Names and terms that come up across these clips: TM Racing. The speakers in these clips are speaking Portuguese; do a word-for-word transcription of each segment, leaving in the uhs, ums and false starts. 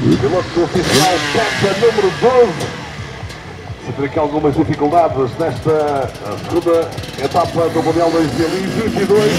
Piloto oficial Seta número doze. Sempre aqui algumas dificuldades nesta segunda etapa do Mundial dois mil e vinte e dois.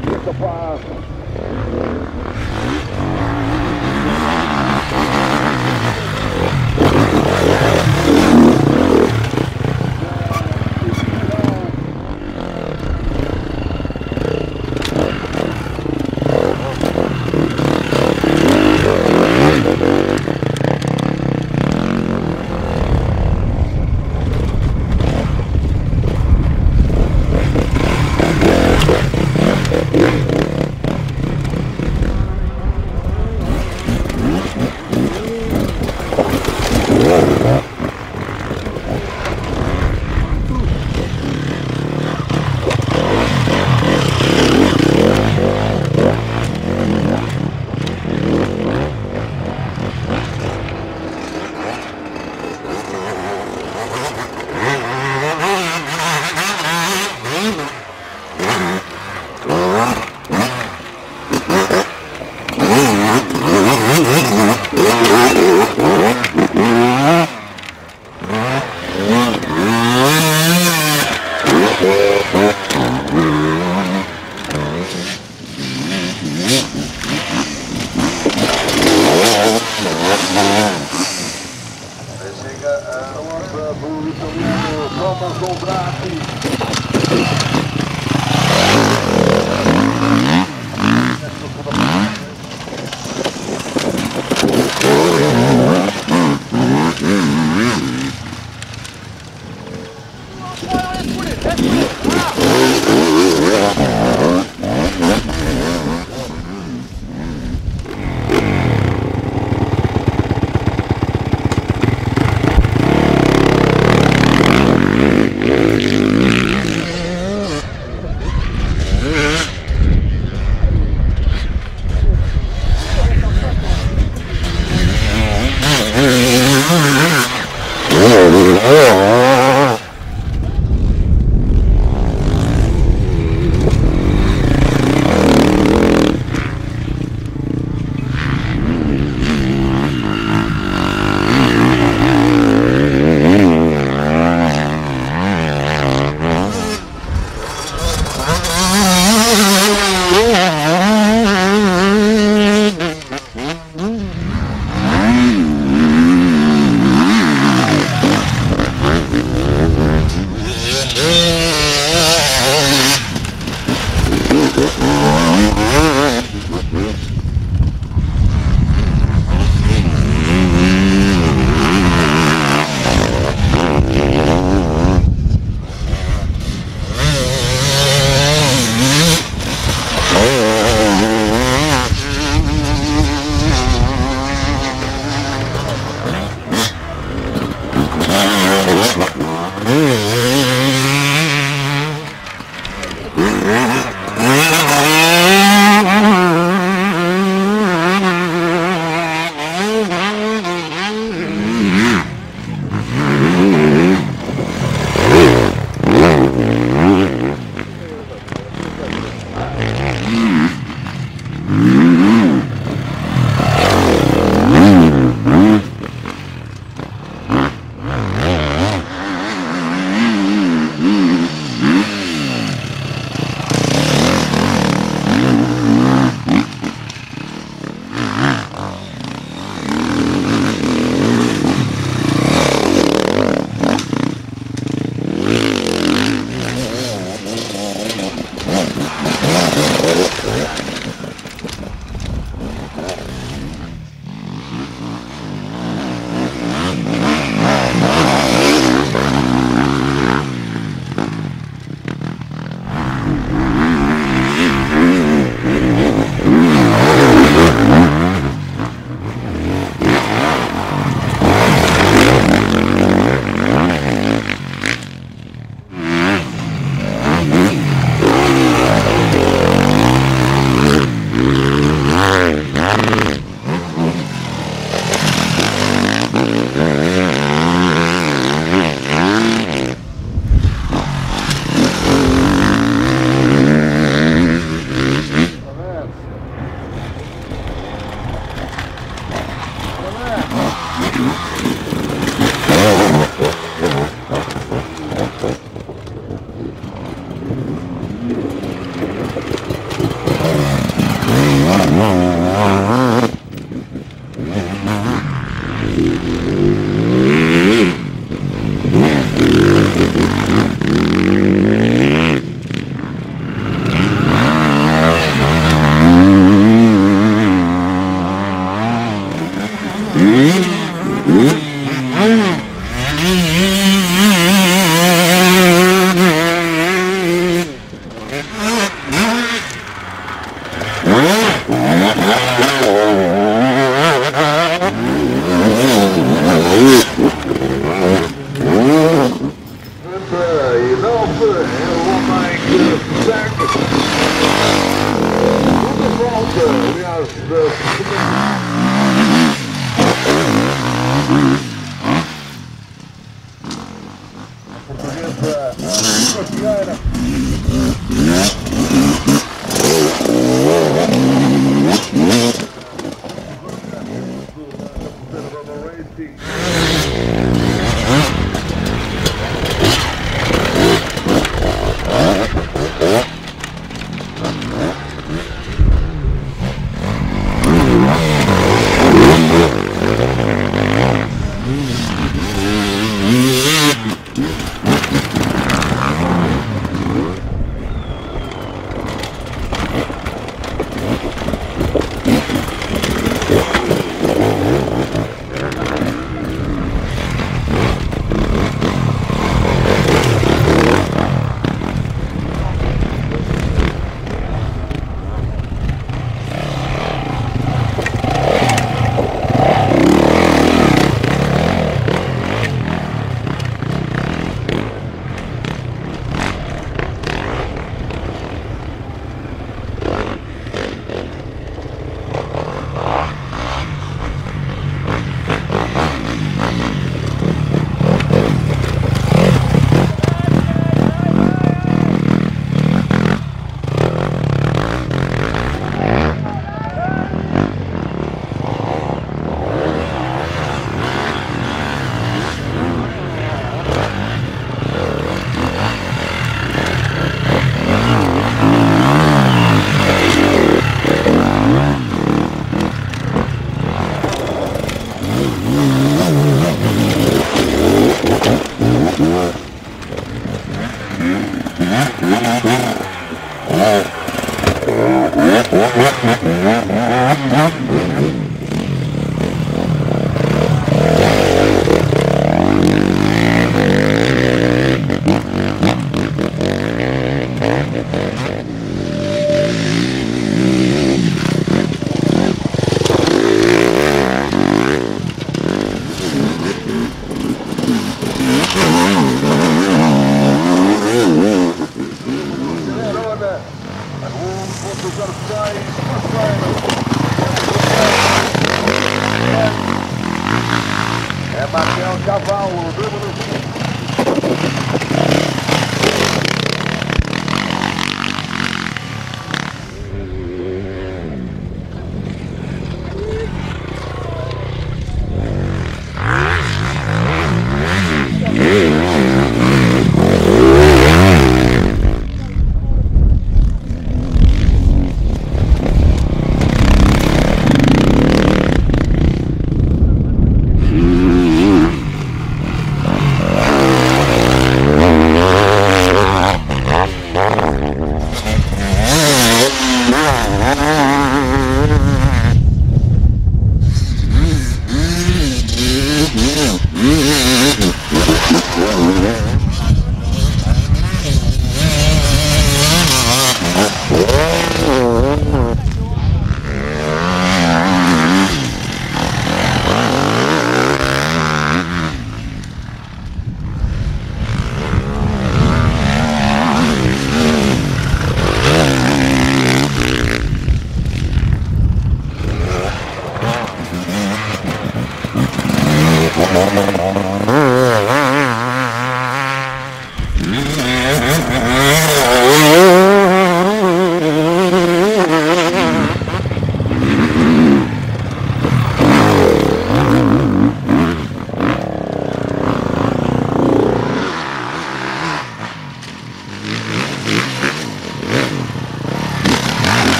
pelo que é capaz.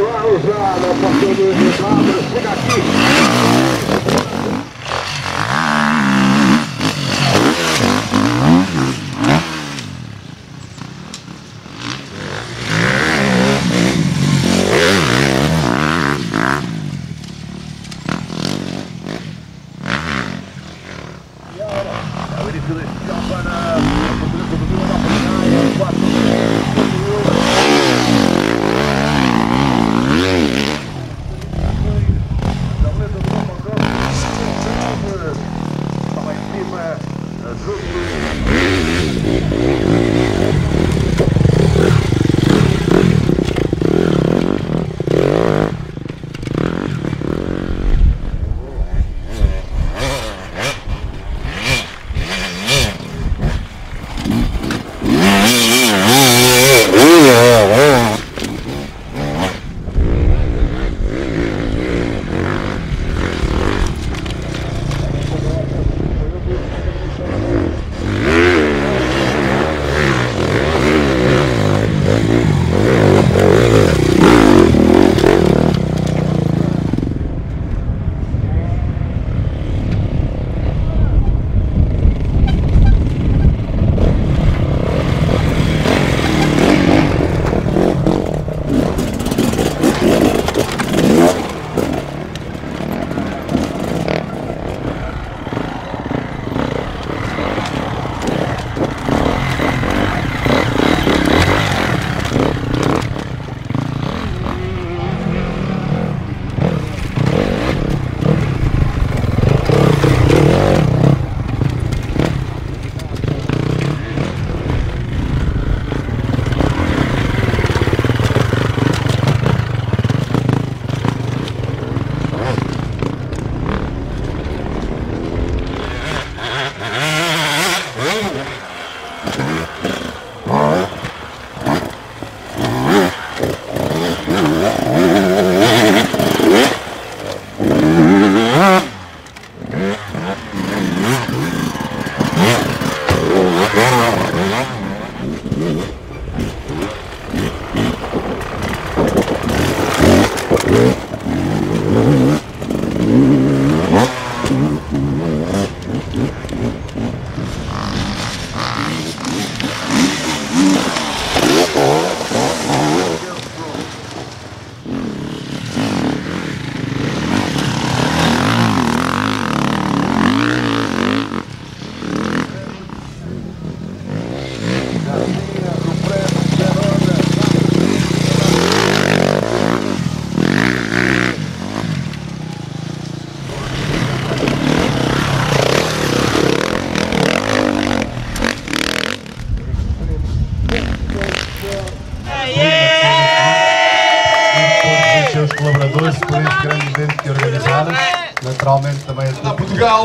lá usada, passou duas rodadas, chega aqui.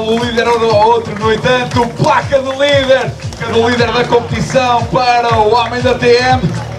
O líder ou ao outro, no entanto, placa de líder, que é o líder da competição para o homem da T M.